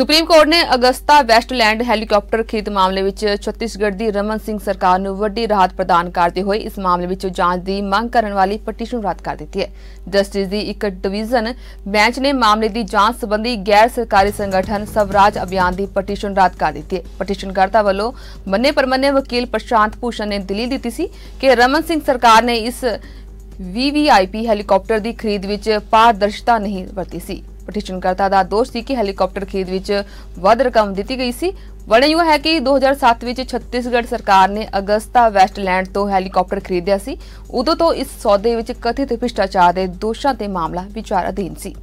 Supreme court ने Agusta Westland helicopter खरीद मामले विच छत्तीसगढ़ की रमन सिंह सरकार नूं वड्डी राहत प्रदान करते हुए इस मामले विच जांच की मांग करने वाली पटीशन रद्द कर दी है। जस्टिस की एक डिवीजन बेंच ने मामले की जांच संबंधी गैर सरकारी संगठन स्वराज अभियान की पटीशन रद्द कर दी है। पटीशनकर्ता वालों मन्ने परमन्ने वकील प्रशांत भूषण ने दलील दी सी कि रमन सिंह सरकार ने इस वीवीआईपी हैलीकॉप्टर की खरीद विच पारदर्शिता नहीं वरती सी। पटिशनकर्ता का दोष सी कि हैलीकॉप्टर खरीद विच वध रकम दी गई सी। वणे यूं है कि 2007 विच छत्तीसगढ़ सरकार ने अगस्ता वेस्टलैंड तो हैलीकॉप्टर खरीदिया सी। उदों तो इस सौदे विच कथित भ्रिष्टाचार के दोषां ते मामला विचार अधीन सी।